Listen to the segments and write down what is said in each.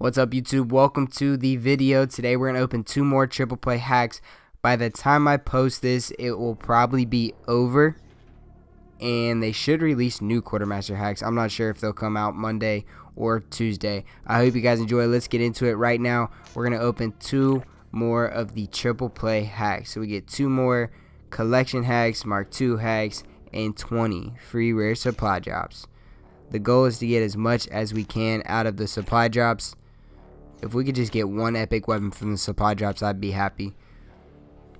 What's up, YouTube? Welcome to the video. Today we're gonna open two more triple play hacks. By the time I post this, it will probably be over, and they should release new Quartermaster hacks. I'm not sure if they'll come out Monday or Tuesday. I hope you guys enjoy. Let's get into it right now. We're gonna open two more of the triple play hacks. So we get two more collection hacks, Mark II hacks, and 20 free rare supply drops. The goal is to get as much as we can out of the supply drops. If we could just get one epic weapon from the supply drops, I'd be happy.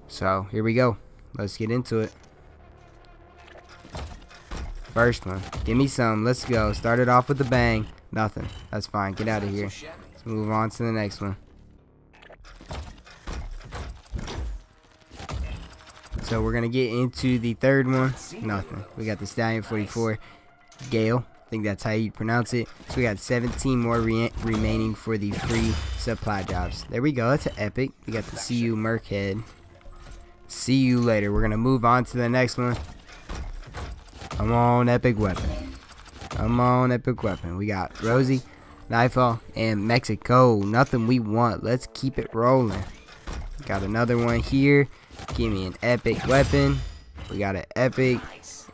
So, here we go. Let's get into it. First one. Give me some. Let's go. Started off with a bang. Nothing. That's fine. Get out of here. Let's move on to the next one. So, we're going to get into the third one. Nothing. We got the Stallion 44. Gale. I think that's how you pronounce it. So we got 17 more remaining for the free supply drops. There we go. That's an epic. We got the CU Merc head. See you later. We're gonna move on to the next one. Come on, epic weapon. Come on, epic weapon. We got Rosie, Nightfall, and Mexico. Nothing we want. Let's keep it rolling. Got another one here. Give me an epic weapon. We got an epic,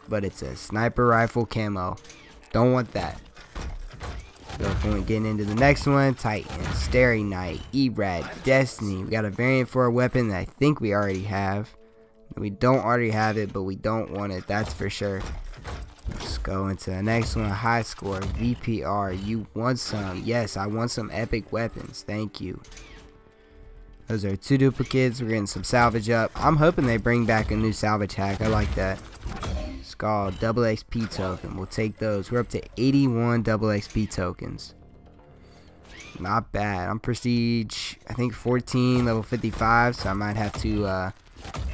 but it's a sniper rifle camo. Don't want that. So we're getting into the next one. Titan, Starry Night, Erad, Destiny. We got a variant for a weapon that I think we already have. We don't already have it, but we don't want it. That's for sure. Let's go into the next one. High score, VPR. You want some? Yes, I want some epic weapons. Thank you. Those are two duplicates. We're getting some salvage up. I'm hoping they bring back a new salvage hack. I like that. Skull, double XP token. We'll take those. We're up to 81 double XP tokens. Not bad. I'm prestige, I think 14, level 55, so I might have to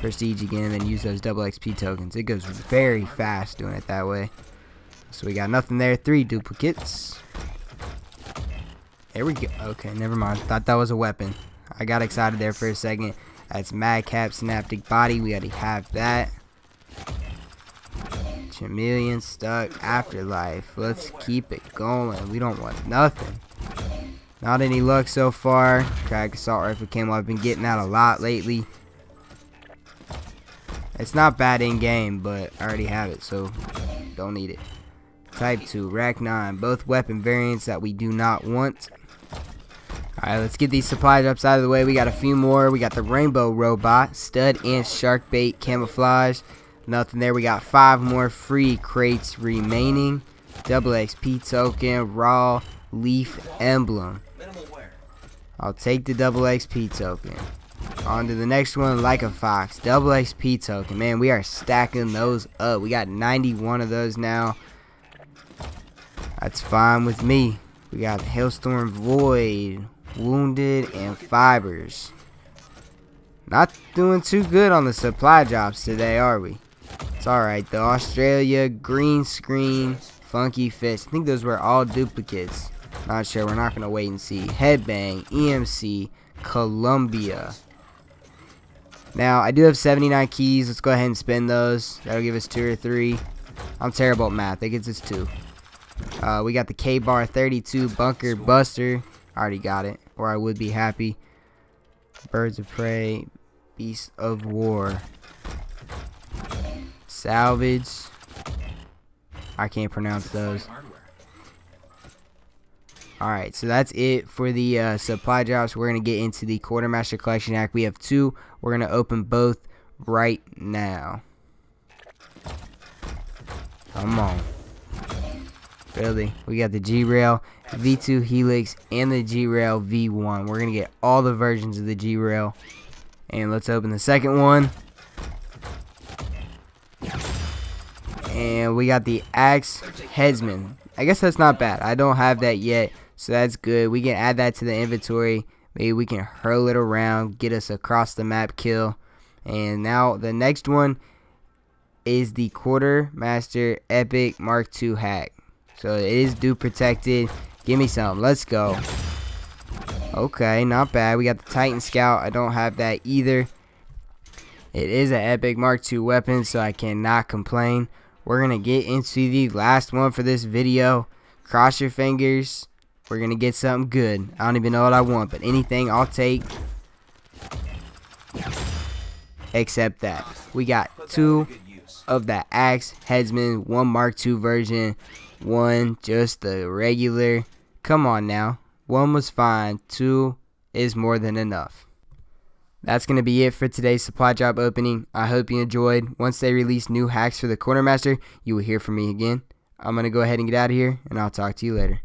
prestige again and then use those double XP tokens. It goes very fast doing it that way. So we got nothing there. Three duplicates. There we go. Okay, never mind. Thought that was a weapon. I got excited there for a second. That's Madcap, Synaptic Body. We already have that. Chameleon, Stuck, Afterlife. Let's keep it going. We don't want nothing. Not any luck so far. Crack Assault Rifle Camo. I've been getting that a lot lately. It's not bad in game, but I already have it, so don't need it. Type 2, Rack 9. Both weapon variants that we do not want. Alright, let's get these supplies drops out of the way. We got a few more. We got the Rainbow Robot, Stud, and Shark Bait Camouflage. Nothing there. We got 5 more free crates remaining. Double XP token, raw leaf emblem. I'll take the double XP token. On to the next one, like a fox. Double XP token. Man, we are stacking those up. We got 91 of those now. That's fine with me. We got Hailstorm Void, Wounded, and Fibers. Not doing too good on the supply drops today, are we? It's alright, though. Australia, Green Screen, Funky Fish. I think those were all duplicates. Not sure. We're not going to wait and see. Headbang, EMC, Columbia. Now, I do have 79 keys. Let's go ahead and spin those. That'll give us 2 or 3. I'm terrible at math. That gives us 2. We got the K-Bar 32, Bunker Buster. I already got it, or I would be happy. Birds of Prey, Beast of War. Salvage. I can't pronounce those. Alright, so that's it for the supply drops. We're going to get into the Quartermaster Collection Hack. We have 2. We're going to open both right now. Come on. Really? We got the G-Rail V2 Helix and the G-Rail V1. We're going to get all the versions of the G-Rail. And let's open the second one. And we got the Axe Headsman. I guess that's not bad. I don't have that yet, so that's good. We can add that to the inventory. Maybe we can hurl it around, get us across the map kill. And now the next one is the Quartermaster Epic Mark II hack. So it is dupe protected. Give me some. Let's go. Okay, not bad. We got the Titan Scout. I don't have that either. It is an epic Mark II weapon, so I cannot complain. We're going to get into the last one for this video. Cross your fingers. We're going to get something good. I don't even know what I want, but anything I'll take. Except that. We got two of the Axe Headsman, one Mark II version, one just the regular. Come on now. One was fine. Two is more than enough. That's going to be it for today's supply drop opening. I hope you enjoyed. Once they release new hacks for the Quartermaster, you will hear from me again. I'm going to go ahead and get out of here, and I'll talk to you later.